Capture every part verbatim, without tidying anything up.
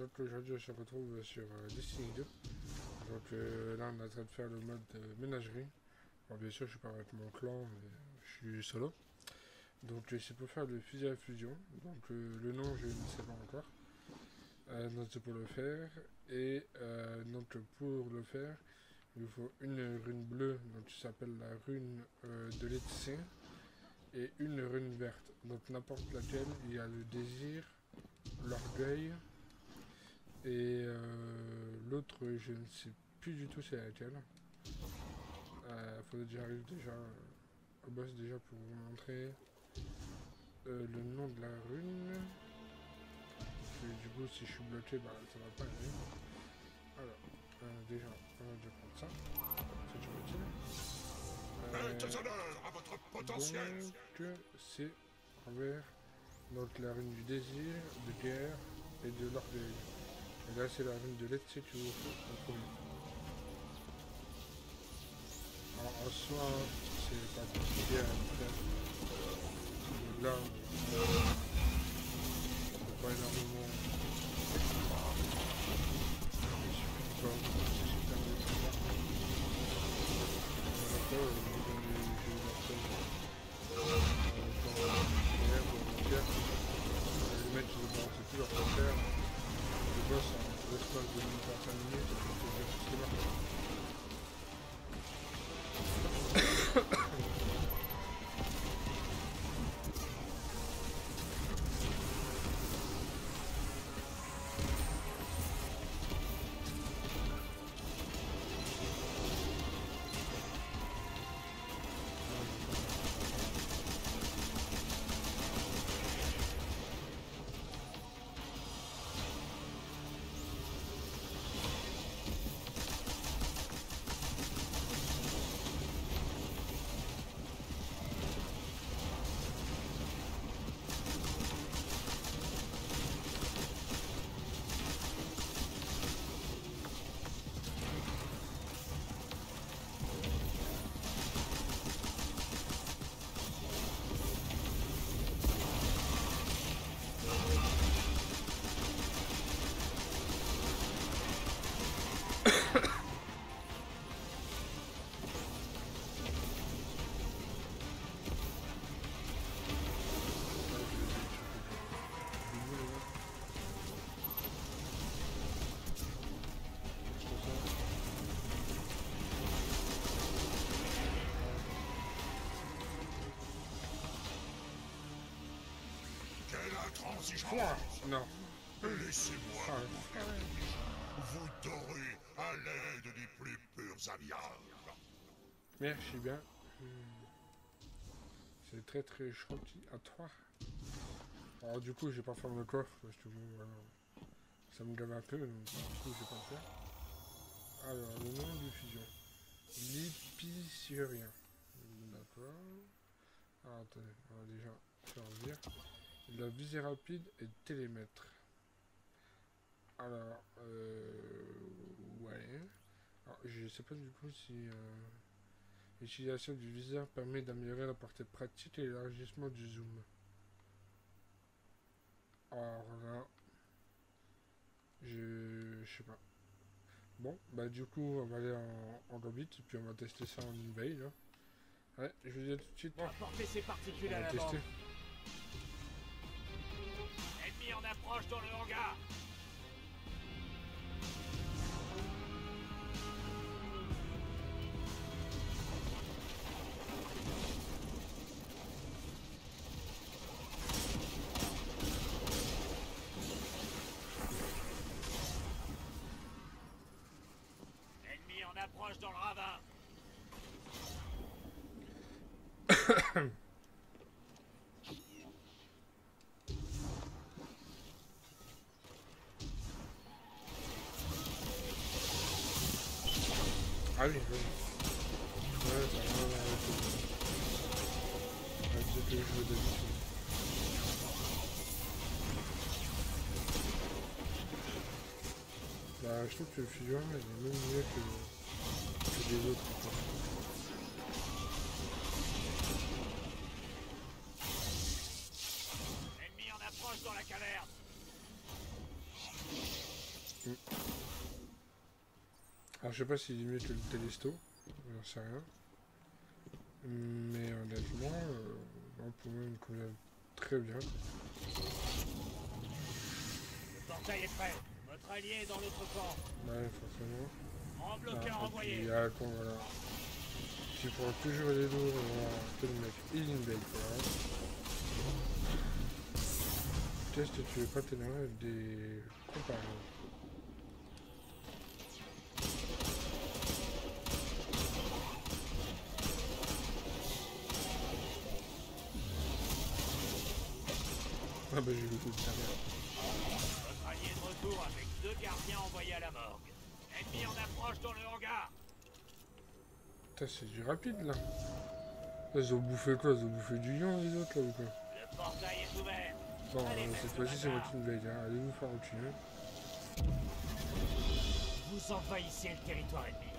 donc aujourd'hui on se retrouve sur euh, Destiny deux. Donc euh, là on est en train de faire le mode euh, ménagerie. Alors bien sûr je suis pas avec mon clan mais je suis solo. Donc euh, c'est pour faire le fusil à fusion. Donc euh, le nom je ne sais pas encore. Euh, donc c'est pour le faire. Et euh, donc pour le faire il faut une rune bleue donc qui s'appelle la rune euh, de l'épicien. Et une rune verte, donc n'importe laquelle, il y a le désir, l'orgueil, et euh, l'autre, je ne sais plus du tout c'est laquelle. Euh, faudrait que j'arrive déjà au boss déjà pour vous montrer euh, le nom de la rune. Et du coup, si je suis bloqué, bah, ça va pas aller. Alors, euh, déjà, on va déjà prendre ça, c'est toujours utile. Euh, à votre potentiel. Donc c'est envers donc la rune du désir, de guerre et de l'orgueil. Et là c'est la rune de l'Etsé qui vous faut. Alors en soi c'est pas compliqué à faire. Là on peut pas énormément. Il suffit pas de se faire. Euh, quand on guerre, les mecs ils ne balançaient plus leur contraire, le boss en l'espace de vingt-cinq minutes, ça peut faire tout ce qu'il marche. Non. Laissez-moi ah, ouais. vous dorer à l'aide des plus purs alliages. Merci bien. C'est très très gentil à toi. Alors du coup j'ai pas fermé le coffre parce que bon, alors, ça me gave un peu, donc du coup j'ai pas fait. Alors le nom du fusion. L'épicurien. D'accord. Alors attendez, on va déjà faire revenir. La visée rapide et télémètre. Alors, euh, ouais. Alors, je sais pas du coup si euh, l'utilisation du viseur permet d'améliorer la portée pratique et l'élargissement du zoom. Alors là, je, je sais pas. Bon, bah du coup, on va aller en, en Gambit et puis on va tester ça en invade. Là. Ouais, je vous dis à tout de suite. On va porter ces particules à la tester. Bande. On approche dans le hangar. Ennemi en approche dans le ravin. Ah oui, oui. Ouais, ça va avec avec ce que je veux d'habitude. Bah, je trouve que le fusion est même mieux que, que les autres. Ennemi en approche dans la caverne. Alors je sais pas s'il est mieux que le Télesto, j'en sais rien. Mais honnêtement, euh, pour moi il me convient très bien. Le portail est prêt. Votre allié est dans l'autre camp. Ouais, forcément. En bloqueur envoyé. Ah, quand voilà. Tu pourras toujours aller lourd et voir le mec. Il est une belle fois. Teste, tu veux pas t'énerver avec des compagnons. Ah bah j'ai le coup de sa mère. Votre allié de retour avec deux gardiens envoyés à la morgue. Ennemi en approche dans le hangar. Putain c'est du rapide là. Ils ont bouffé quoi? Ils ont bouffé du lion les autres là ou quoi? Le portail est ouvert. Bon allez, euh, cette fois-ci c'est votre une blague hein. Allez vous faire reculer. Vous envahissez le territoire ennemi.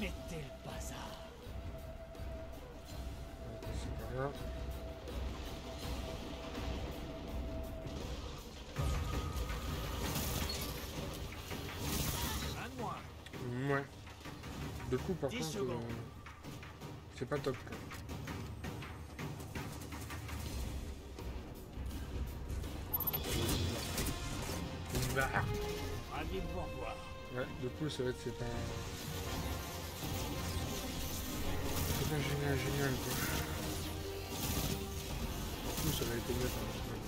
Mettez le bazar. Ok c'est pas grave. Ouais. De coup par contre euh, c'est pas top quoi. Bah. Ouais, de coup c'est vrai que c'est pas. C'est pas génial, génial quoi. Du coup ça va être mieux quand même.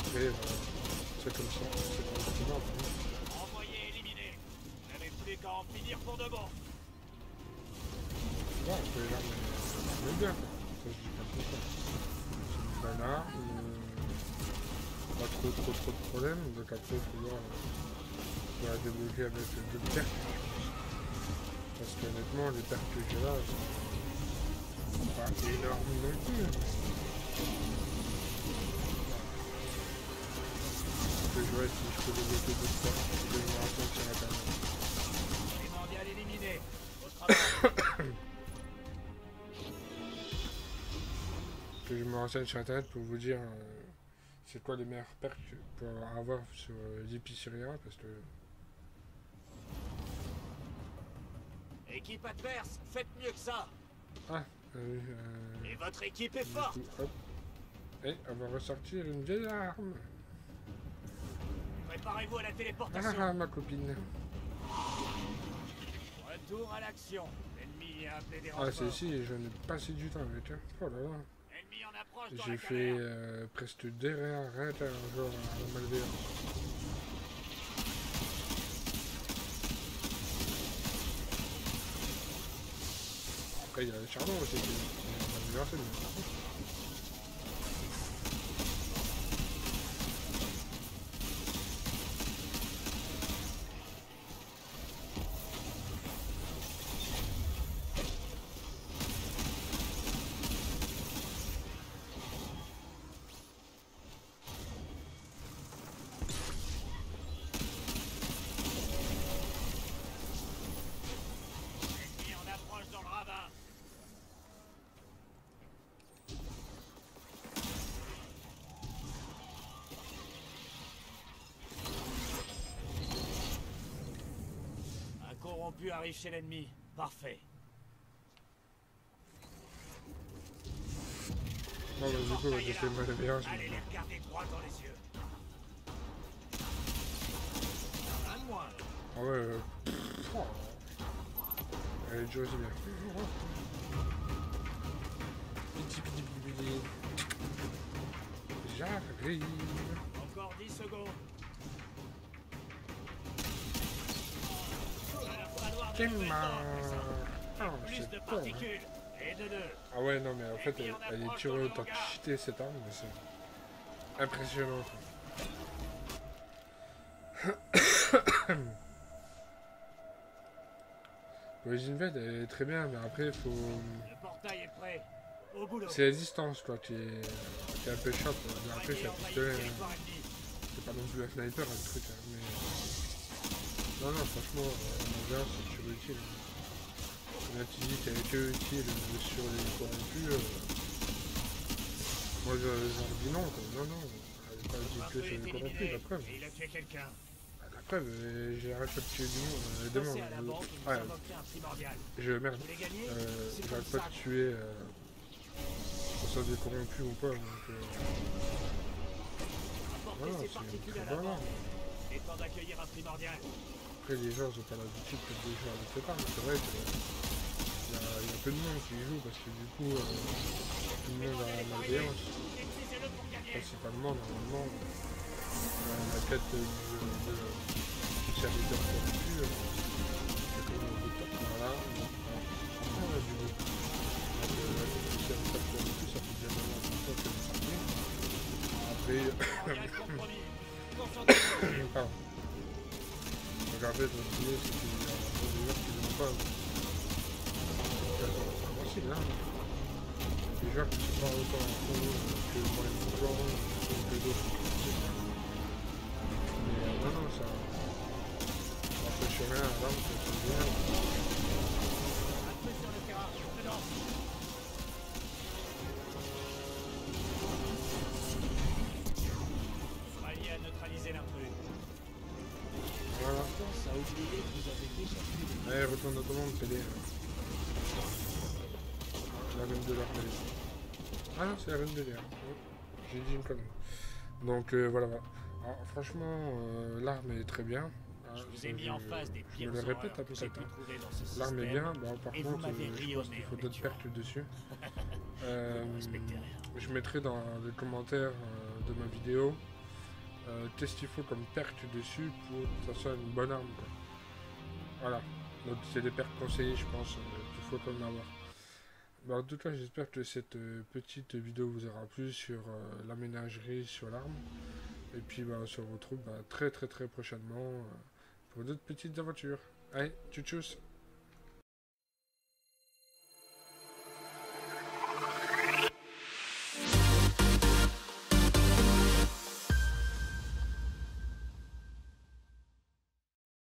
Après voilà. C'est comme ça, c'est pas trop grave. En finir pour de bon. Bon, on peut les armes, mais bien. Ça, je dis pas trop ça. C'est une banane. Euh, pas trop, trop, trop de problèmes. Donc après, il faut voir. On va débloquer avec deux pertes. Parce qu'honnêtement, les pertes que j'ai là, c'est pas énorme non plus. Ce que je vois, si je peux débloquer deux pertes, je vais me rappeler que ça va pas mal. Éliminé. Que je me renseigne sur internet pour vous dire euh, c'est quoi les meilleures pertes pour avoir sur euh, l'épicurien parce que équipe adverse faites mieux que ça. Ah euh, euh, et votre équipe est forte coup, et on va ressortir une vieille arme. Préparez-vous à la téléportation. Ah, ma copine. Tour à l'action. L'ennemi a appelé des renforts. Ah, c'est ici, je n'ai pas passé du temps avec eux. Oh là là. J'ai fait euh, presque derrière, rien à un jour, à malveillant. Après, il y a le charbon aussi, qui est malveillant, c'est bien. Corrompu arrive chez l'ennemi. Parfait. Non, mais du coup, on va laisser mal à bien. Allez, les regarder droit dans les yeux. Un de moins. Ah ouais, euh... Oh. Allez, Joe, c'est bien. Piti, piti, piti, piti. J'arrive. Encore dix secondes. Ah, plus de particules et de deux. Ah ouais non mais en fait elle, elle est tirée autant que cheatée cette arme mais c'est impressionnant. L'origine bête elle est très bien mais après il faut. Le portail est prêt. Au boulot. C'est la distance quoi qui est un peu chaud. Après c'est un pistolet. C'est pas non plus un sniper un truc hein, mais. Non, non, franchement, mon gars, c'est toujours utile. Là, tu dis qu'elle était utile sur les corrompus. Euh... Moi, j'en dis non, quoi. Non, non, elle n'est pas utile que sur les corrompus, la preuve. Ah, la preuve, j'arrête pas de tuer du monde. Demain, je... Ouais. Je... Merde. Euh, j'arrête pas de tuer... Euh... qu'on soit des corrompus ou pas, donc... Euh... Voilà, c'est... Voilà. Après, les gens, j'ai pas l'habitude que des gens ne se parlent, mais c'est vrai que... Il y, a, il y a peu de monde qui joue parce que du coup euh, tout le monde a la malveillance. Principalement normalement euh, la quête du serviteur corrompu, c'est comme le docteur Kamala, on a du coup. La quête du serviteur corrompu, ça fait bien longtemps que ça fait du Après, regardez dans le vidéo, c'est qu'il y a des gens qui ne vont pas. C'est là, les gens qui ne sont pas autant que pour les fougants ou que d'autres. Mais euh, non, non, ça... On fait sur rien, là, on fait sur rien. Allié à neutraliser l'intrus. Voilà. Allez, retourne dans ton monde, c'est des... La reine de l'air. Ah non, c'est la reine de l'air. J'ai dit une connerie. Donc euh, voilà. Alors, franchement, euh, l'arme est très bien. Ah, je vous ai mis je, en face des je le répète à peu près. L'arme est bien. Bah, par contre, euh, je pense qu'il faut d'autres pertes dessus. euh, je mettrai dans les commentaires euh, de ma vidéo euh, qu'est-ce qu'il faut comme perte dessus pour que ça soit une bonne arme. Quoi. Voilà. Donc c'est des pertes conseillées, je pense, qu'il faut quand même avoir. Bah en tout cas, j'espère que cette petite vidéo vous aura plu sur euh, la ménagerie, sur l'arme. Et puis, bah, on se retrouve bah, très très très prochainement euh, pour d'autres petites aventures. Allez, tchou tchous.